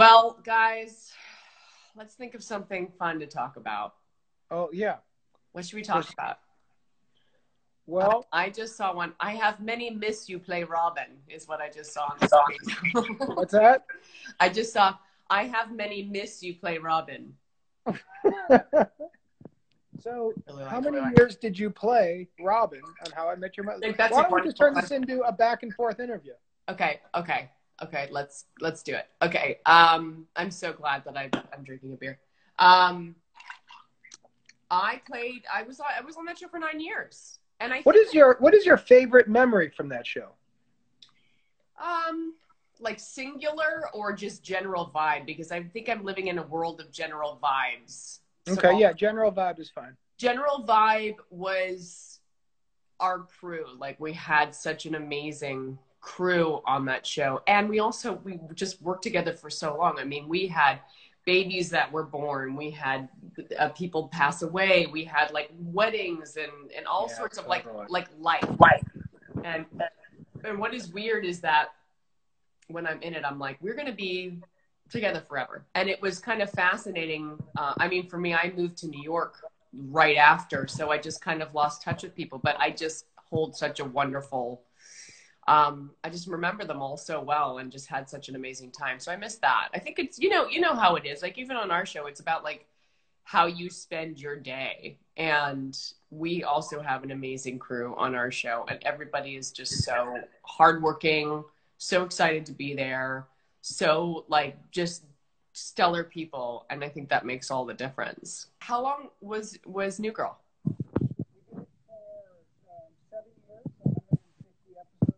Well, guys, let's think of something fun to talk about. Oh, yeah. What should we talk about? Well, I just saw one. I have many miss you play Robin is what I just saw on the song. What's that? I just saw I have many miss you play Robin. So really how many years did you play Robin on How I Met Your Mother? That's Why don't we just turn this into a back and forth interview? Okay, okay, okay. Let's do it. Okay. I'm so glad that I'm drinking a beer. I was on that show for 9 years. And I what is your favorite memory from that show? Like singular or just general vibe, because I think I'm living in a world of general vibes. So okay, yeah, general vibe is fine. General vibe was our crew. Like we had such an amazing crew on that show. And we just worked together for so long. I mean, we had babies that were born, we had people pass away, we had like weddings and all sorts of life. And what is weird is that when I'm in it, I'm like, we're gonna be together forever. And it was kind of fascinating. I mean, for me, I moved to New York right after, so I just kind of lost touch with people, but I just hold such a wonderful, I just remember them all so well and just had such an amazing time. So I miss that. I think it's, you know how it is. Like even on our show, it's about like how you spend your day. And we also have an amazing crew on our show, and everybody is just so hardworking, so excited to be there. So like just stellar people. And I think that makes all the difference. How long was New Girl? 7 years.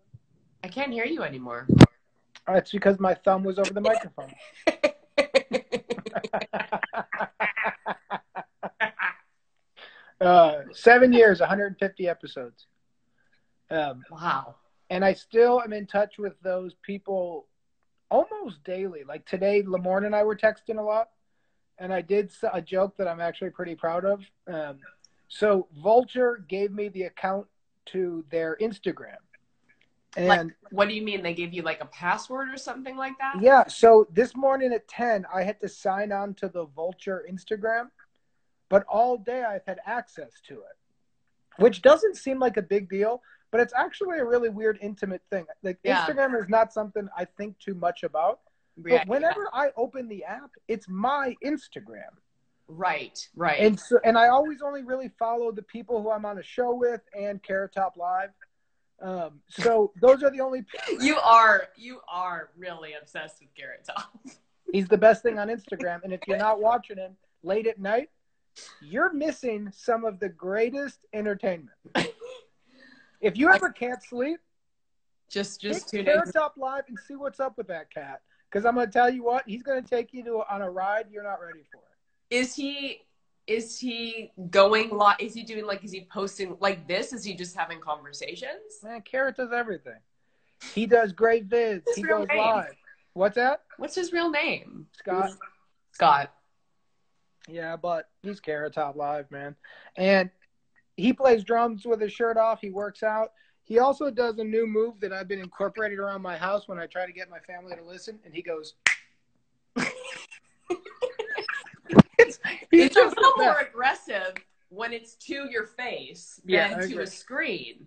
I can't hear you anymore. Oh, it's because my thumb was over the microphone. Seven years, 150 episodes. Wow. And I still am in touch with those people almost daily. Like today, Lamorne and I were texting a lot. And I did a joke that I'm actually pretty proud of. So Vulture gave me the account to their Instagram. And like, what do you mean? They gave you like a password or something like that? Yeah. So this morning at 10, I had to sign on to the Vulture Instagram, but all day I've had access to it, which doesn't seem like a big deal, but it's actually a really weird, intimate thing. Like Instagram is not something I think too much about, but whenever I open the app, it's my Instagram. Right. Right. And so, and I always only really follow the people who I'm on a show with and Carrot Top Live. So those are the only people. You are really obsessed with Carrot Top. He's the best thing on Instagram. And if you're not watching him late at night, you're missing some of the greatest entertainment. If you ever can't sleep, just tune in Carrot Top Live and see what's up with that cat. Because I'm going to tell you what, he's going to take you on a ride you're not ready for. Is he going live? Is he doing like? Is he posting like this? Is he just having conversations? Man, Carrot does everything. He does great vids. He goes live. What's that? What's his real name? Scott. Scott. Yeah, but he's Carrot Top Live, man. And he plays drums with his shirt off. He works out. He also does a new move that I've been incorporated around my house when I try to get my family to listen. And he goes. It's a little more aggressive when it's to your face than to a screen.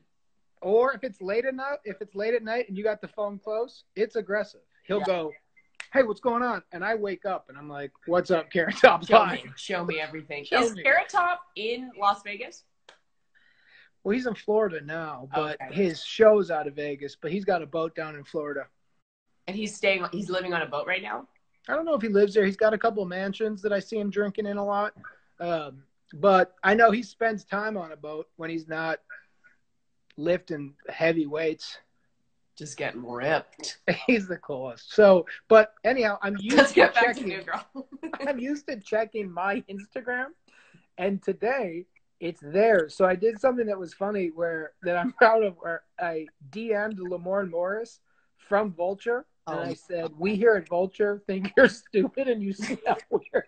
Or if it's late enough, if it's late at night and you got the phone close, it's aggressive. He'll go, "Hey, what's going on?" And I wake up and I'm like, "What's up, Carrot Top?" Show me everything. Is Carrot Top in Las Vegas? Well, he's in Florida now, but his show's out of Vegas. But he's got a boat down in Florida. And he's living on a boat right now? I don't know if he lives there. He's got a couple of mansions that I see him drinking in a lot. But I know he spends time on a boat when he's not lifting heavy weights. Just getting ripped. He's the coolest. So, but anyhow, I'm used to checking my Instagram. And today it's there. So I did something that was funny that I'm proud of, where I DM'd Lamorne Morris from Vulture. And I said, "We here at Vulture think you're stupid and you see how weird."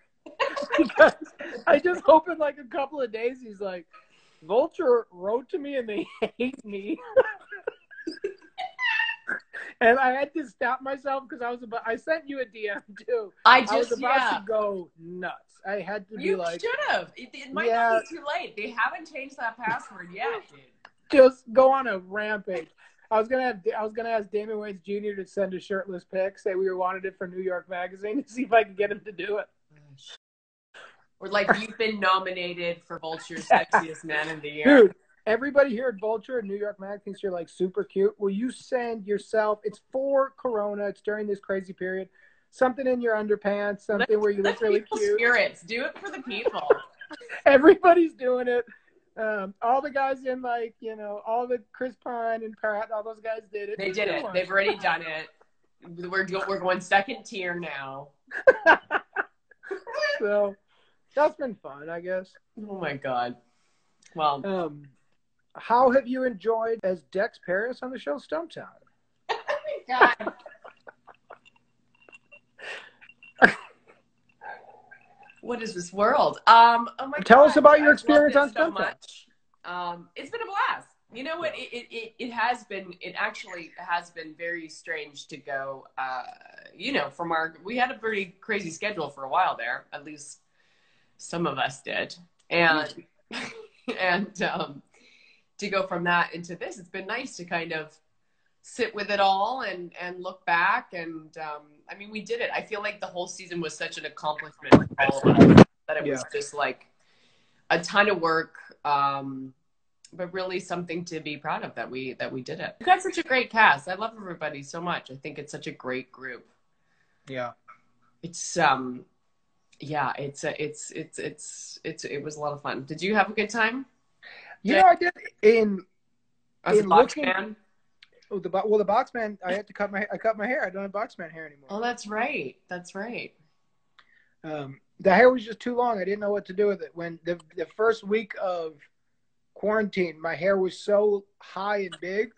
Because I just hope in like a couple of days, he's like, "Vulture wrote to me and they hate me." And I had to stop myself because I was about, I sent you a DM too. I was about to go nuts. I had to be like. You should have. It might not be too late. They haven't changed that password yet, dude. Just go on a rampage. I was gonna ask Damon Wayans Jr. to send a shirtless pic, say we were wanted it for New York Magazine, to see if I could get him to do it. Or like, you've been nominated for Vulture's Sexiest Man of the Year. Dude, everybody here at Vulture and New York Mag thinks you're like super cute. Will you send yourself? It's for Corona. It's during this crazy period. Something in your underpants. Something where you look really cute. Spirits. Do it for the people. Everybody's doing it. All the guys in, like, you know, all the Chris Pine and Pat, all those guys did it. They did it. They've already done it. We're going second tier now. So that's been fun, I guess. Oh my God. Well, how have you enjoyed as Dex Paris on the show Stumptown? Oh my God. What is this world? Tell us about your experience on Stumptown. It's been a blast. You know what? It actually has been very strange to go, you know, from our, we had a pretty crazy schedule for a while there. At least some of us did. And to go from that into this, it's been nice to kind of sit with it all and look back. And I mean, we did it. I feel like the whole season was such an accomplishment for all of us that it was just like a ton of work, but really something to be proud of that we did it. We've got such a great cast. I love everybody so much. I think it's such a great group. Yeah, it was a lot of fun. Did you have a good time? Yeah, I did. The Boxman. I had to cut my hair. I don't have Boxman hair anymore. Oh, that's right. That's right. The hair was just too long. I didn't know what to do with it. When the first week of quarantine, my hair was so high and big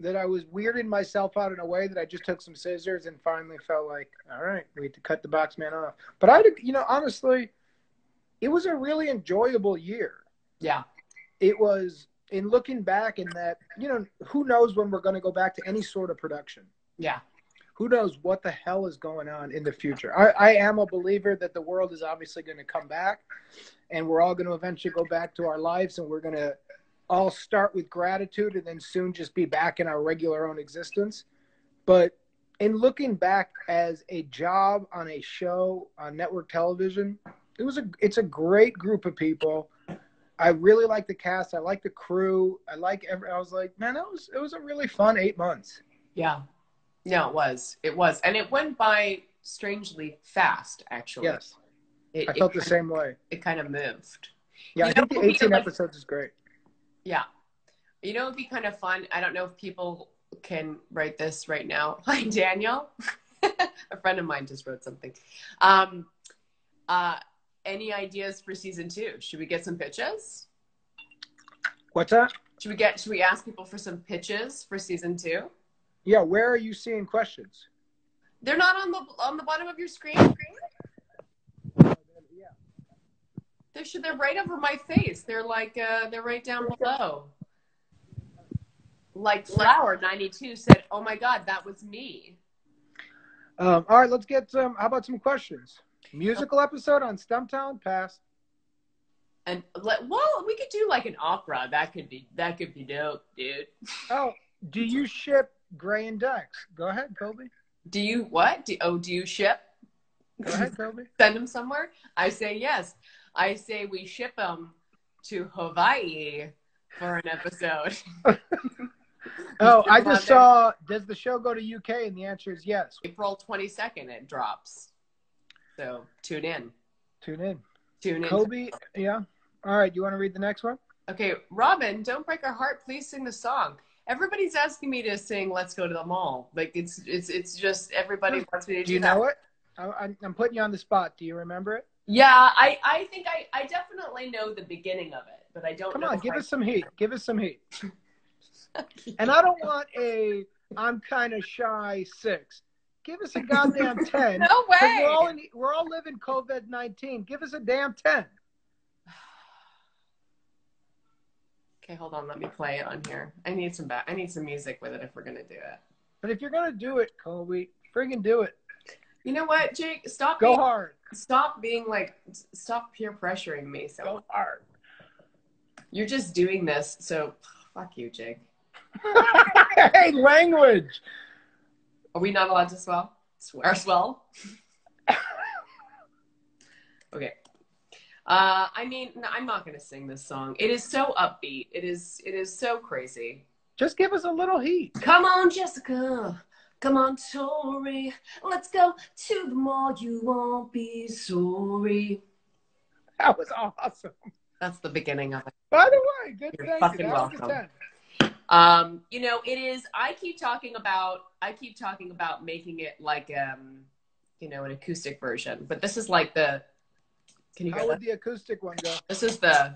that I was weirding myself out in a way that I just took some scissors and finally felt like, all right, we had to cut the Boxman off. But I, you know, honestly, it was a really enjoyable year. Yeah, it was. In looking back, in that, you know, who knows when we're going to go back to any sort of production? Yeah. Who knows what the hell is going on in the future? I am a believer that the world is obviously going to come back, and we're all going to eventually go back to our lives, and we're going to all start with gratitude and then soon just be back in our regular own existence. But in looking back as a job on a show on network television, it's a great group of people. I really like the cast. I like the crew. I was like, man, it was a really fun 8 months. Yeah. No, it was. It was. And it went by strangely fast, actually. Yes. I felt the same way. It kind of moved. Yeah, I think the 18 episodes is great. Yeah. You know, it'd be kind of fun. I don't know if people can write this right now. Hi, Daniel. A friend of mine just wrote something. Any ideas for season 2? Should we get some pitches? What's that? Should we ask people for some pitches for season 2? Yeah, where are you seeing questions? They're not on the bottom of your screen. Yeah. They're right over my face. They're like they're right down below. Like Flower 92 said, "Oh my God, that was me." All right, let's get some. How about some questions? Musical episode on Stumptown, pass. And well, we could do like an opera. That could be dope, dude. Oh, do you ship Grey and Ducks? Go ahead, Cobie. Do you what? Do you ship? Go ahead, Cobie. Send them somewhere. I say yes. I say we ship them to Hawaii for an episode. Oh, I just saw. Does the show go to UK? And the answer is yes. April 22nd, it drops. So tune in. Cobie, yeah. All right, you want to read the next one? Okay, Robin, don't break our heart. Please sing the song. Everybody's asking me to sing "Let's Go to the Mall." Like it's just everybody wants me to do that. Do you know it? I'm putting you on the spot. Do you remember it? Yeah, I think I definitely know the beginning of it, but I don't. Come on, give us some heat. Give us some heat. And I don't want a I'm kind of shy 6. Give us a goddamn 10. No way. We're all living COVID-19. Give us a damn 10. Okay, hold on. Let me play it on here. I need some music with it if we're gonna do it. But if you're gonna do it, Cobie, friggin' do it. You know what, Jake? Stop. Go hard. Stop being like. Stop peer pressuring me so go hard. You're just doing this, so fuck you, Jake. Hey, language. Are we not allowed to swell? Swear swell. Okay. I mean, no, I'm not going to sing this song. It is so upbeat. It is so crazy. Just give us a little heat. Come on, Jessica. Come on, Tori. Let's go to the mall. You won't be sorry. That was awesome. That's the beginning of it. By the way, good thing. You're fucking welcome. You know, it is, I keep talking about making it like, you know, an acoustic version, but this is like the, can you hear that? How would the acoustic one go? This is the.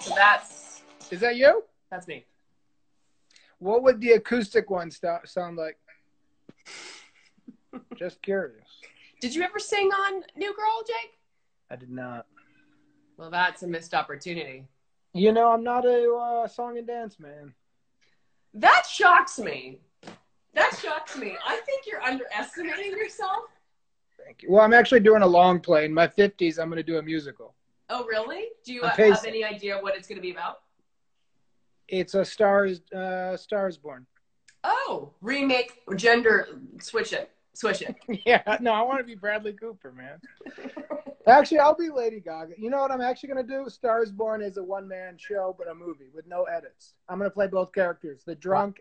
So that's. Is that you? That's me. What would the acoustic one sound like? Just curious. Did you ever sing on New Girl, Jake? I did not. Well, that's a missed opportunity. You know, I'm not a song and dance man. That shocks me. That shocks me. I think you're underestimating yourself. Thank you. Well, I'm actually doing a long play. In my 50s, I'm going to do a musical. Oh, really? Do you have any idea what it's going to be about? It's A Star Is Born. Oh, remake, gender, switch it. Yeah, no, I want to be Bradley Cooper, man. Actually, I'll be Lady Gaga. You know what I'm actually going to do? Star Is Born is a one-man show, but a movie with no edits. I'm going to play both characters, the drunk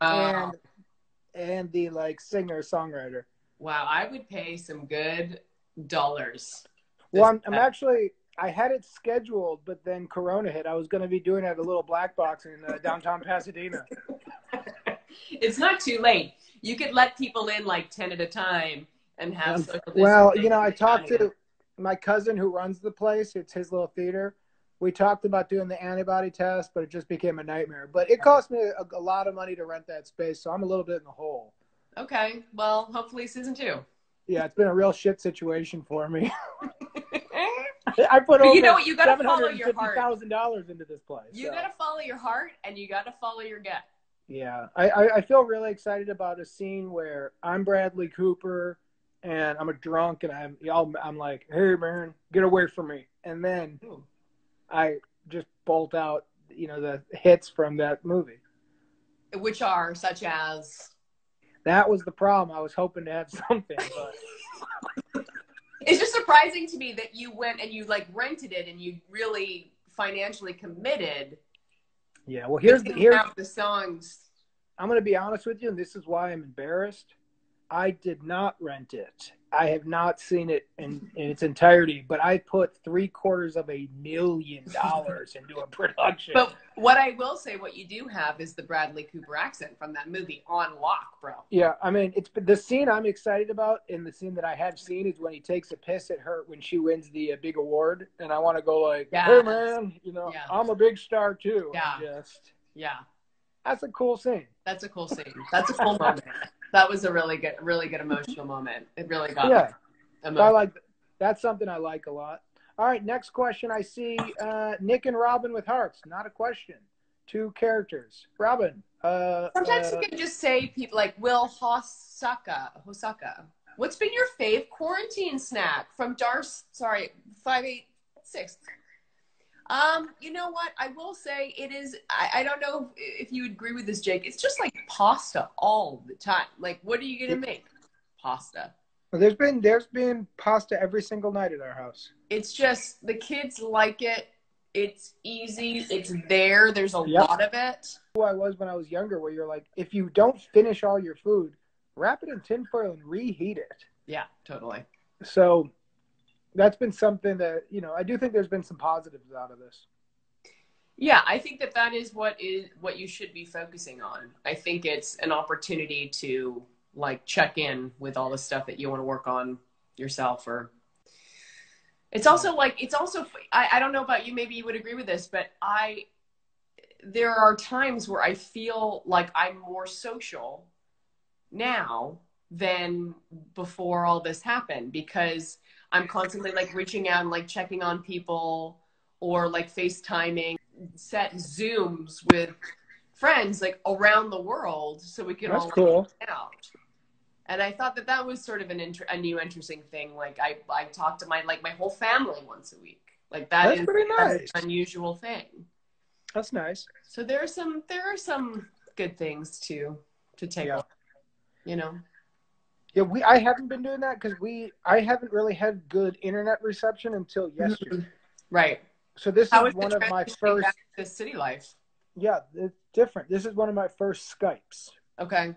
and the, like, singer-songwriter. Wow, I would pay some good dollars. Well, I'm actually, I had it scheduled, but then Corona hit. I was going to be doing it at a little black box in downtown Pasadena. It's not too late. You could let people in, like, 10 at a time and have social distancing. Well, you know, I talked to my cousin who runs the place. It's his little theater. We talked about doing the antibody test, but it just became a nightmare. But it cost me a lot of money to rent that space, so I'm a little bit in the hole. Okay. Well, hopefully season 2. Yeah, it's been a real shit situation for me. I put over $750,000 into this place. You got to follow your heart, and you got to follow your gut. Yeah. I feel really excited about a scene where I'm Bradley Cooper, and I'm a drunk, and I'm like, hey, man, get away from me. And then I just bolt out, you know, the hits from that movie. Which are such as? That was the problem. I was hoping to have something. But... It's just surprising to me that you went and you, like, rented it and you really financially committed. Yeah, well, here's the songs. I'm going to be honest with you, and this is why I'm embarrassed. I did not rent it. I have not seen it in its entirety, but I put $750,000 into a production. But what I will say, what you do have is the Bradley Cooper accent from that movie on lock, bro. Yeah, I mean, it's the scene I'm excited about, and the scene that I have seen is when he takes a piss at her when she wins the big award, and I want to go like, hey, man, you know, I'm a big star too. Yeah, that's a cool scene. That's a cool scene. That's a cool moment. That was a really good emotional moment. It really got me. I like that's something I like a lot. All right, next question. I see Nick and Robin with hearts. Not a question. 2 characters. Robin. Sometimes you can just say people like Will Hosaka. What's been your fave quarantine snack from 586? You know what? I will say it is, I don't know if you agree with this, Jake. It's just like pasta all the time. Like, what are you going to make? Pasta. Well, there's been pasta every single night at our house. It's just, the kids like it. It's easy. It's there. There's a lot of it. Who I was when I was younger, where you're like, if you don't finish all your food, wrap it in tinfoil and reheat it. Yeah, totally. So... that's been something that, you know, I do think there's been some positives out of this. Yeah, I think that is what you should be focusing on. I think it's an opportunity to, like, check in with all the stuff that you want to work on yourself. Or it's also like, I don't know about you, maybe you would agree with this, but there are times where I feel like I'm more social now than before all this happened, because I'm constantly, like, reaching out and, like, checking on people or like FaceTiming, set Zooms with friends like around the world so we could all cool. out. And I thought that that was sort of a new interesting thing. Like I talked to my whole family once a week. Like that's is pretty nice. An unusual thing. That's nice. So there are some good things to take yeah. on, you know. Yeah, I haven't been doing that because I haven't really had good internet reception until yesterday. Right. So this is one of my first to city life. Yeah, it's different. This is one of my first Skypes. Okay.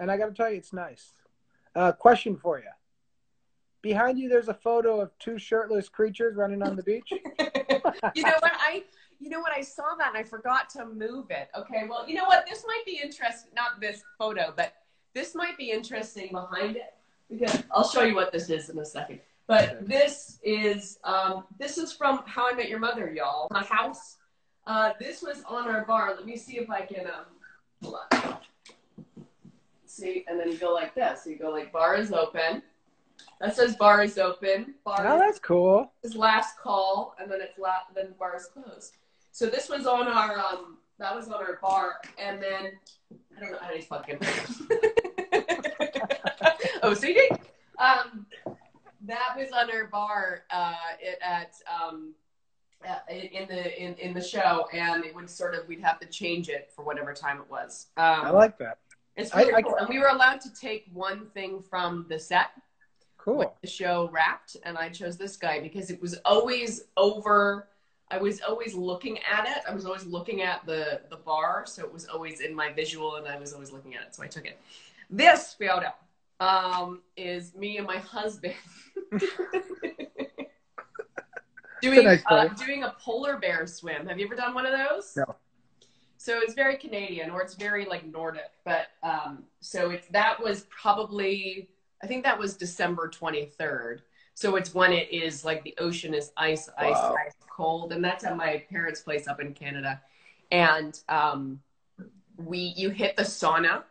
And I got to tell you, it's nice. Question for you. Behind you, there's a photo of two shirtless creatures running on the beach. You know what? I saw that and I forgot to move it. Okay, well, you know what? This might be interesting. Not this photo, but this might be interesting behind it. Because I'll show you what this is in a second. But this is from How I Met Your Mother, y'all. My house. This was on our bar. Let me see if I can, hold on. See, and then you go like this. So you go like, bar is open. That says bar is open. Bar oh, that's cool. Is last call, and then it's then bar is closed. So this was on our that was on our bar, and then I don't know how to fucking OCD. That was on our bar in the show, and it would sort of we'd have to change it for whatever time it was. I like that. It's really cool, and we were allowed to take one thing from the set. Cool. The show wrapped, and I chose this guy because it was always over. I was always looking at it. I was always looking at the bar, so it was always in my visual, and I was always looking at it, so I took it. This photo is me and my husband doing a polar bear swim. Have you ever done one of those? No. So it's very Canadian, or it's very like Nordic, but so that was probably. I think that was December 23rd. So it's when it is like the ocean is ice cold. And that's at my parents' place up in Canada. And you hit the sauna.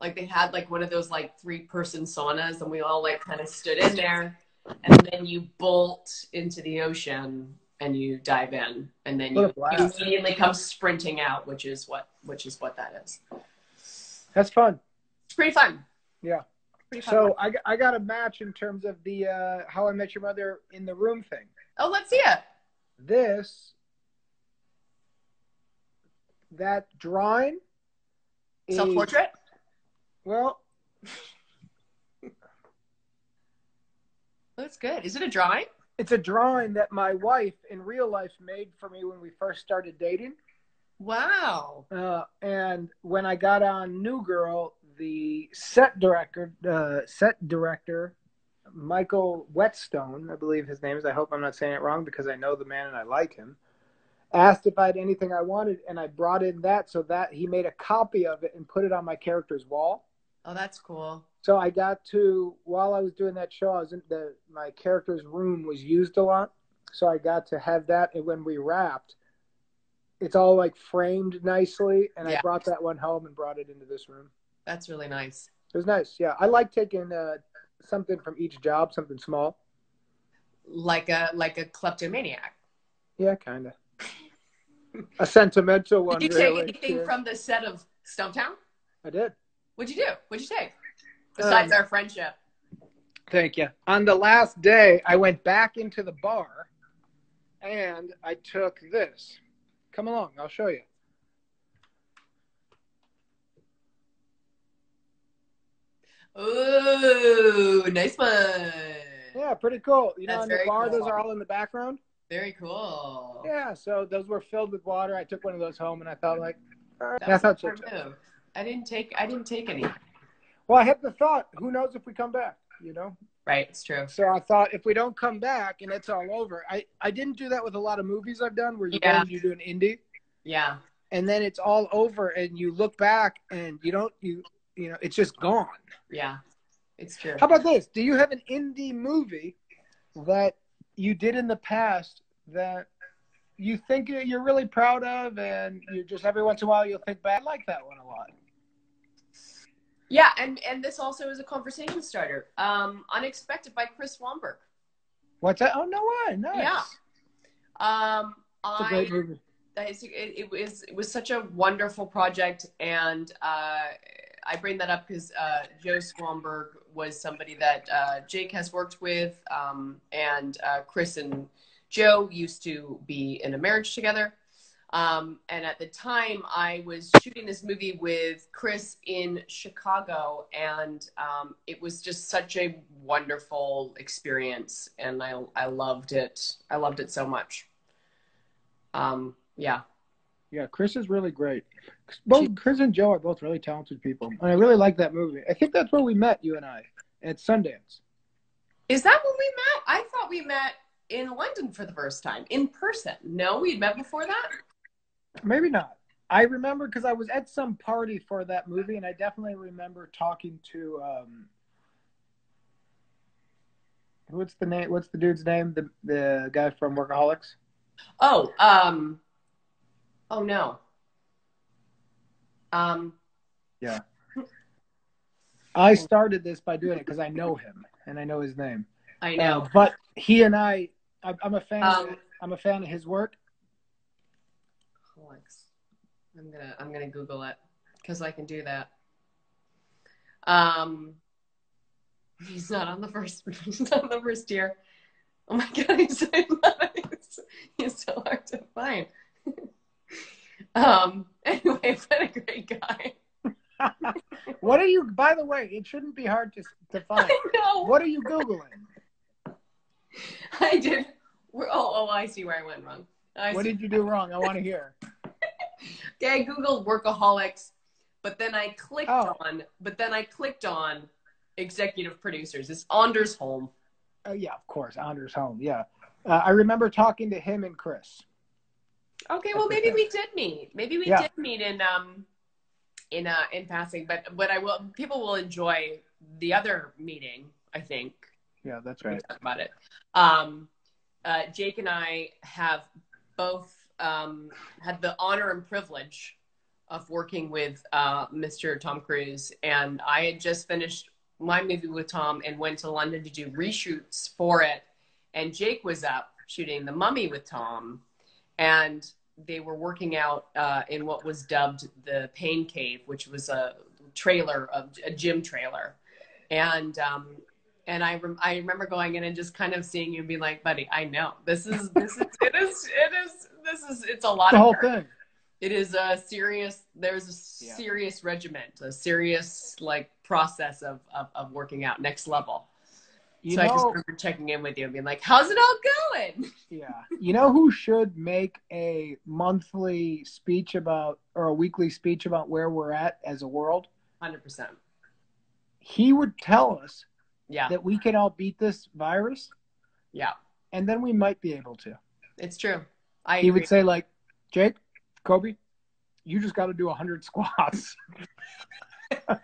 Like they had like one of those like 3-person saunas, and we all like kind of stood in there, and then you bolt into the ocean and you dive in, and then you immediately come sprinting out, which is what that is. That's fun. It's pretty fun. Yeah. So I got a match in terms of the How I Met Your Mother in the room thing. Oh, let's see it. That drawing. Self-portrait? Well. That's good. Is it a drawing? It's a drawing that my wife in real life made for me when we first started dating. Wow. And when I got on New Girl, the set director, Michael Whetstone, I believe his name is, I hope I'm not saying it wrong because I know the man and I like him, asked if I had anything I wanted, and I brought in that, so that he made a copy of it and put it on my character's wall. Oh, that's cool. So I got to, while I was doing that show, I was in my character's room was used a lot, so I got to have that, and when we wrapped, it's all like framed nicely, and yeah. I brought that one home and brought it into this room. That's really nice. It was nice, yeah. I like taking something from each job, something small. Like a kleptomaniac. Yeah, kind of. A sentimental one. Did you take anything from the set of Stumptown? I did. What'd you do? What'd you take? Besides our friendship. Thank you. On the last day, I went back into the bar, and I took this. Come along, I'll show you. Ooh, nice one. Yeah, pretty cool. You know, in the bar, those are all in the background. Very cool. Yeah, so those were filled with water. I took one of those home, and I thought, like, that's not so good. I didn't take any. Well, I had the thought, who knows if we come back, you know? Right, it's true. So I thought, if we don't come back and it's all over, I didn't do that with a lot of movies I've done where you do an indie. Yeah. And then it's all over, and you look back, and you know, it's just gone. Yeah, it's true. How about this? Do you have an indie movie that you did in the past that you think you're really proud of, and you just every once in a while you'll think back? I like that one a lot. Yeah, and this also is a conversation starter. Unexpected by Chris Swanberg. What's that? Oh, no way. Nice. Yeah. It's a great movie. It was such a wonderful project, and I bring that up because Joe Swanberg was somebody that Jake has worked with, and Chris and Joe used to be in a marriage together. And at the time, I was shooting this movie with Chris in Chicago, and it was just such a wonderful experience, and I loved it. I loved it so much. Yeah. Yeah, Chris is really great. Both Chris and Joe are both really talented people, and I really like that movie. I think that's where we met, you and I, at Sundance. Is that where we met? I thought we met in London for the first time, in person. No, we'd met before that? Maybe not. I remember because I was at some party for that movie, and I definitely remember talking to, what's the dude's name? The guy from Workaholics? Oh, oh no. Yeah. I started this by doing it because I know him and I know his name. I know. But he and I'm a fan. I'm a fan of his work. Alex, I'm gonna Google it because I can do that. He's not on the first. He's not on the first tier. Oh my god, he's so hard to find. Anyway, what a great guy. What are you, by the way, it shouldn't be hard to find. I know. What are you Googling? I did. Oh, I see where I went wrong. What did you do wrong? I want to hear. Okay, I Googled Workaholics, but then I clicked on executive producers. It's Anders Holm. Oh, yeah, of course. Anders Holm. Yeah. I remember talking to him and Chris. Okay, well, maybe we did meet. Maybe we did meet in passing, but people will enjoy the other meeting, I think. Yeah, that's right. We can talk about it. Jake and I have both had the honor and privilege of working with Mr. Tom Cruise, and I had just finished my movie with Tom and went to London to do reshoots for it, and Jake was up shooting The Mummy with Tom. And they were working out in what was dubbed the Pain Cave, which was a trailer, a gym trailer. And I remember going in and just kind of seeing you and being like, buddy, I know this is it's a lot of work. The whole thing. It is a serious, there's a serious regiment, a serious like process of working out, next level. So I just remember checking in with you and being like, how's it all going? Yeah. You know who should make a monthly speech about, or a weekly speech about where we're at as a world? 100%. He would tell us that we can all beat this virus. Yeah. And then we might be able to. It's true. He would say like, Jake, Cobie, you just got to do 100 squats. And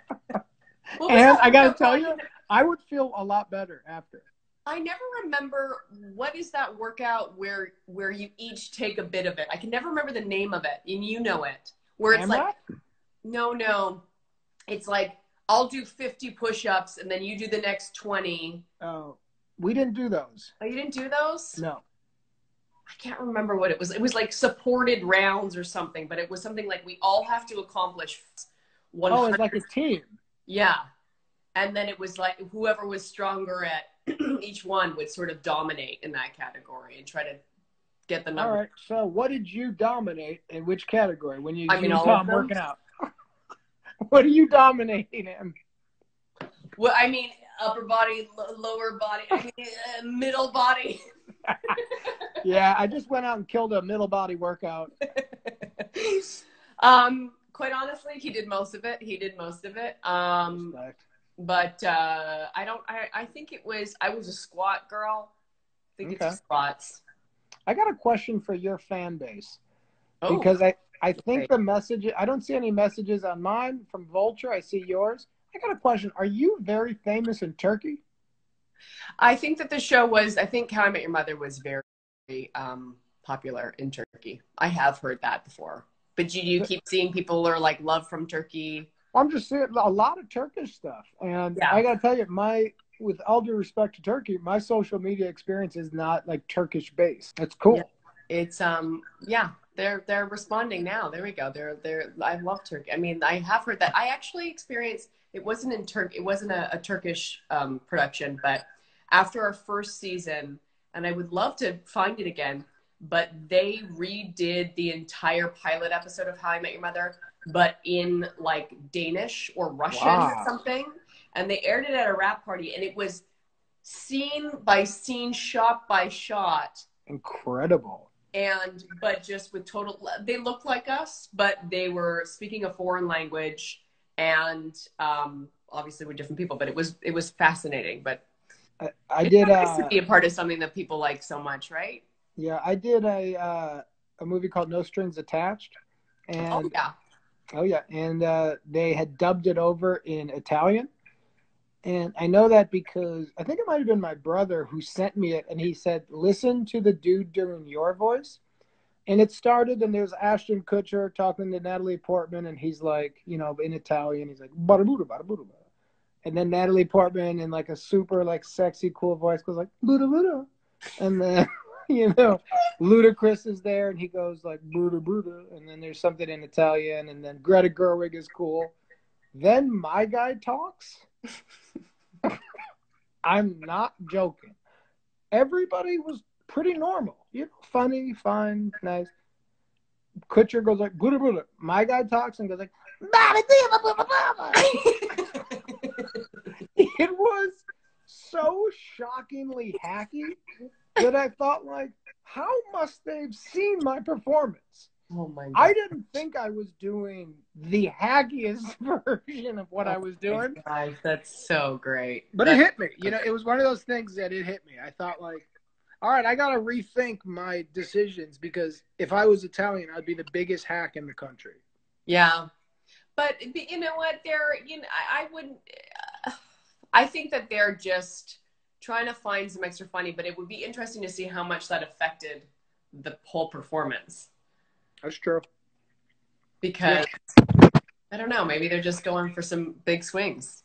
I got to tell you, I would feel a lot better after. I never remember, what is that workout where you each take a bit of it? I can never remember the name of it, and you know it. Where it's like, no. It's like, I'll do 50 push-ups, and then you do the next 20. Oh, we didn't do those. Oh, you didn't do those? No. I can't remember what it was. It was like supported rounds or something, but it was something like we all have to accomplish 100. Oh, it's like a team. Yeah. And then it was like whoever was stronger at each one would sort of dominate in that category and try to get the number. All right. So what did you dominate in which category when you Tom working out? What are you dominating in? Well, I mean, upper body, lower body, I mean, middle body. Yeah, I just went out and killed a middle body workout. Quite honestly, he did most of it. But I think I was a squat girl. I think it's just squats. I got a question for your fan base. Oh. Because I think the message, I don't see any messages on mine from Vulture. I see yours. I got a question. Are you very famous in Turkey? I think that the show was, I think How I Met Your Mother was very popular in Turkey. I have heard that before. But do you keep seeing people are like love from Turkey? I'm just seeing a lot of Turkish stuff. And I got to tell you, with all due respect to Turkey, my social media experience is not like Turkish based. That's cool. Yeah. it's yeah, they're responding now. There we go. They're I love Turkey. I mean, I have heard that. I actually experienced, it wasn't in Turkey, it wasn't a Turkish production, but after our first season, and I would love to find it again, but they redid the entire pilot episode of How I Met Your Mother, but in like Danish or Russian or something. And they aired it at a wrap party, and it was scene by scene, shot by shot. Incredible. And, but just with total, they looked like us, but they were speaking a foreign language and obviously we're different people, but it was fascinating. But I it's did nice to be a part of something that people like so much, right? Yeah, I did a movie called No Strings Attached, and they had dubbed it over in Italian, and I know that because I think it might have been my brother who sent me it, and he said, "Listen to the dude doing your voice," and it started, and there's Ashton Kutcher talking to Natalie Portman, and he's like, you know, in Italian, he's like, "Bada bada bada bada," and then Natalie Portman in like a super like sexy cool voice goes like, "Bada bada," and then. You know, Ludacris is there, and he goes like "Buda Buda," and then there's something in Italian, and then Greta Gerwig is cool. Then my guy talks. I'm not joking. Everybody was pretty normal, you know, funny, fine, nice. Kutcher goes like "Buda Buda." My guy talks and goes like "Bada Diva Buda Buda." It was so shockingly hacky that I thought, like, how must they've seen my performance? Oh my God. I didn't think I was doing the hackiest version of what I was doing. Gosh, that's so great. But it hit me. You know, it was one of those things that it hit me. I thought, like, all right, I got to rethink my decisions, because if I was Italian, I'd be the biggest hack in the country. Yeah. But you know what? I wouldn't – I think that they're just – trying to find some extra funny, but it would be interesting to see how much that affected the whole performance. That's true. Because, yeah. I don't know, maybe they're just going for some big swings.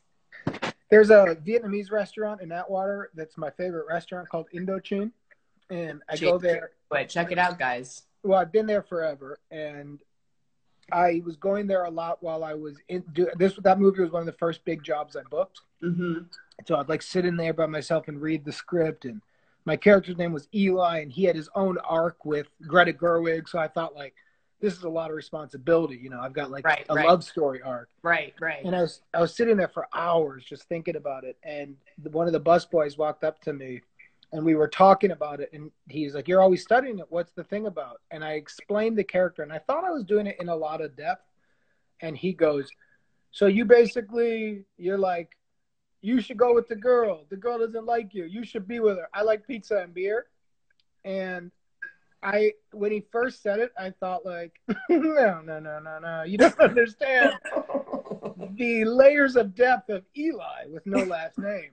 There's a Vietnamese restaurant in Atwater that's my favorite restaurant called Indochine. And I go there. But check it out, guys. Well, I've been there forever. And I was going there a lot while I was in. That movie was one of the first big jobs I booked. Mm-hmm. So I'd like sit in there by myself and read the script, and my character's name was Eli, and he had his own arc with Greta Gerwig. So I thought, like, this is a lot of responsibility, you know. I've got like a love story arc, right? And I was sitting there for hours just thinking about it, and one of the busboys walked up to me, and we were talking about it, and he's like, "You're always studying it. What's the thing about?" And I explained the character, and I thought I was doing it in a lot of depth, and he goes, "So you're like, you should go with the girl. The girl doesn't like you. You should be with her. I like pizza and beer." And when he first said it, I thought like, no. You don't understand the layers of depth of Eli with no last name.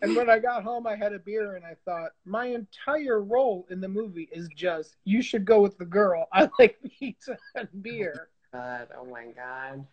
And when I got home, I had a beer and I thought, my entire role in the movie is just, you should go with the girl. I like pizza and beer. Oh my God.